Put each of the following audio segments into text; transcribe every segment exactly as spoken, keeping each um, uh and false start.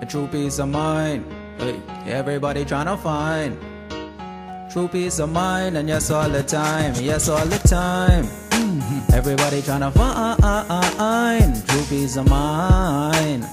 a true peace of mind. Hey, everybody tryna find true peace of mind, and yes all the time, yes all the time. Mm-hmm. Everybody tryna find true peace of mind.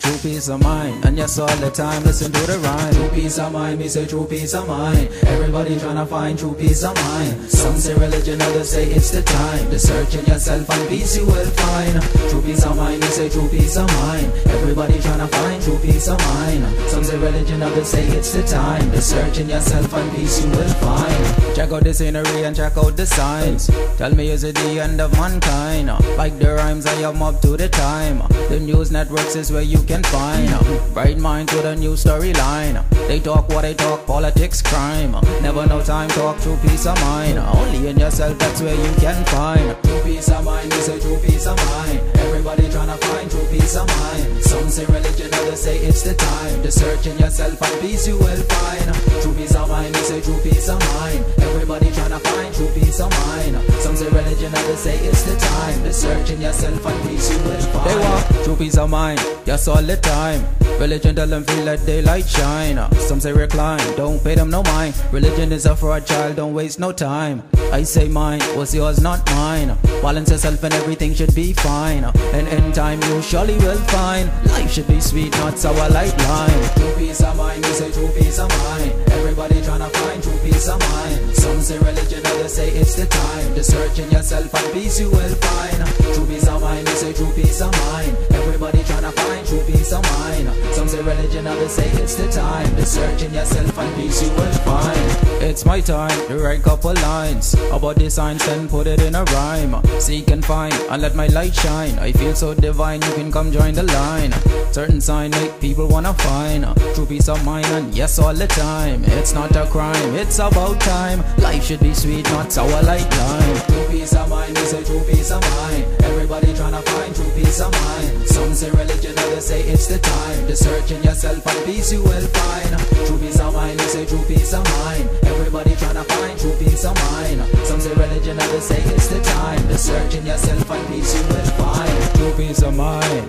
True peace of mind, and yes all the time, listen to the rhyme. True peace of mind, me say true peace of mind. Everybody tryna find true peace of mind. Some say religion, others say it's the time. The search in yourself and peace you will find. True peace of mind, me say true peace of mind. Everybody tryna find true peace of mind. Some say religion, others say it's the time. The search in yourself and peace you will find. Check out the scenery and check out the signs. Tell me is it the end of mankind? Like the rhymes I am up to the time. The news networks is where you can find bright mind to the new storyline. They talk what they talk, politics, crime. Never no time talk, true peace of mind. Only in yourself, that's where you can find true peace of mind, is a true peace of mind. Everybody tryna find true peace of mind. Some say religion, others say it's the time. The search in yourself and peace you will find. True peace of mind, is a true peace of mind. Everybody tryna find true peace of mind. Some say religion, others say it's the time. The search in yourself and peace you will find. They want true peace of mind, yes all the time. Religion tell them feel that daylight shine. Some say recline, don't pay them no mind. Religion is a fraud, child, don't waste no time. I say mine, was yours not mine. Balance yourself and everything should be fine. And in time you surely will find life should be sweet, not sour like lime. True peace of mind, we say true peace of mind. Everybody tryna find true peace of mind. Some say religion, others say it's the time. The search in yourself and peace you will find. True peace of mind, we say true peace of mind. Everybody tryna find true peace of mind. Some say religion, others say it's the time. The search in yourself and peace you will find. It's my time to write couple lines about the signs and put it in a rhyme. Seek and find and let my light shine. I feel so divine, you can come join the line. Certain sign make people wanna find true peace of mind, and yes all the time. It's not a crime, it's about time. Life should be sweet, not sour like lime. True peace of mind, we say true peace of mind. Everybody tryna find true peace of mind. Some say religion, others say it's the time. The search in yourself and peace you will find. True peace of mind, we say true peace of mind. Everybody tryna find true peace of mind. Some say religion, others say it's the time. The search in yourself and peace you will find. True peace of mind,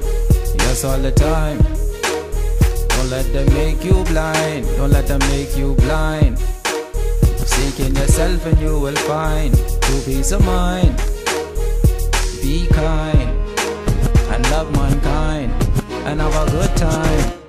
yes all the time. Don't let them make you blind. Don't let them make you blind. Seek in yourself and you will find true peace of mind. Be kind and love mankind and have a good time.